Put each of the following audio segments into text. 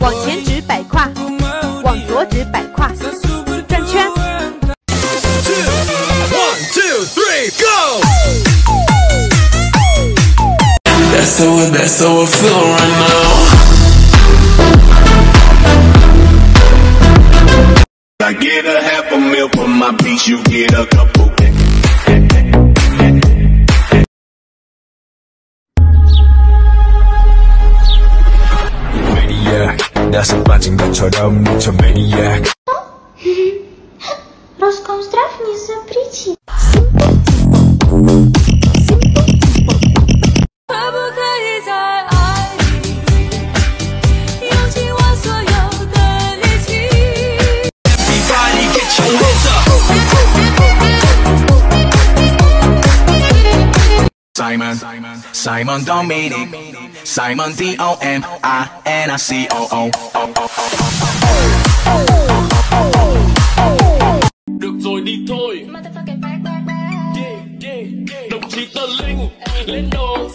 往前指摆胯往左指摆胯转圈 1, 2, 3, go! That's how I feel right now. I get a half a meal from my piece, you get a couple. Maniac, that's a matching 것처럼 미쳐 maniac. Роскомздрав не запретит. Simon Dominic Simon D-O-M-I-N-I-C-O-O Được rồi đi thôi Đồng chí Tờ Linh Lên đồ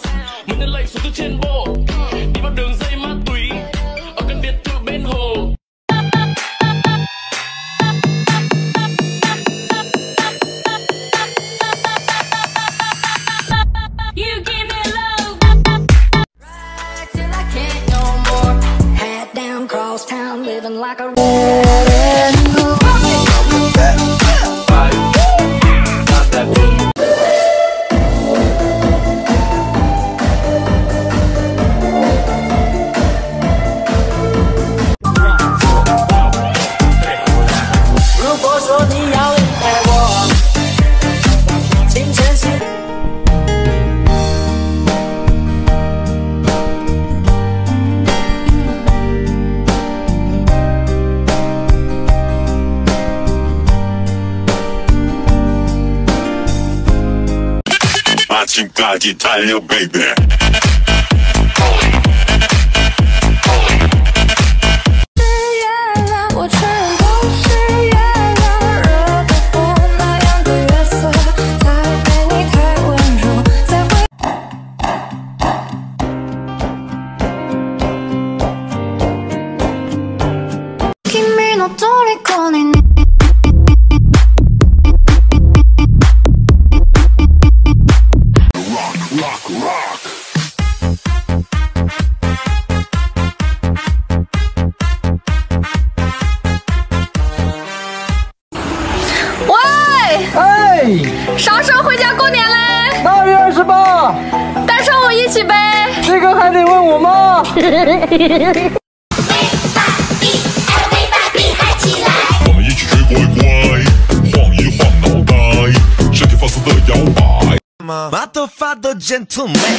Mình đã lệnh xuống từ trên bộ Đi vào đường dây ma túy Ở căn biệt thự bên hồ Living like a 마침까지 달려 baby啥时候回家过年嘞？2月28，带上我一起呗。这个还得问我妈。我们一起吹乖乖，晃一晃脑袋，身体放肆的摇摆。Motherfucker gentleman。